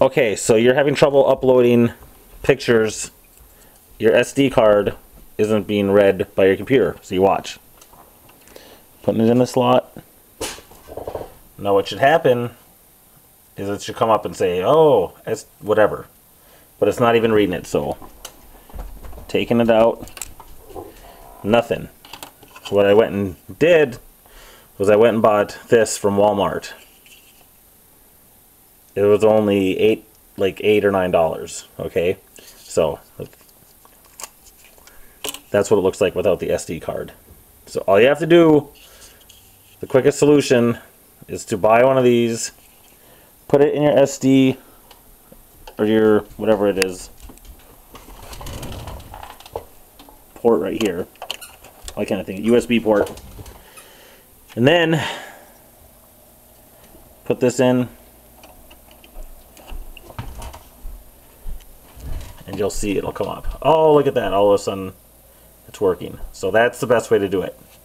Okay, so you're having trouble uploading pictures. Your SD card isn't being read by your computer, so you watch. Putting it in the slot. Now what should happen is it should come up and say, oh, it's whatever. But it's not even reading it, so taking it out, nothing. So what I went and did was I went and bought this from Wal Mart. It was only $8 or $9, okay? So that's what it looks like without the SD card. So all you have to do, the quickest solution, is to buy one of these, put it in your SD or your whatever it is port right here. I kind of think USB port, and then put this in. And you'll see it'll come up. Oh, look at that. All of a sudden, it's working. So that's the best way to do it.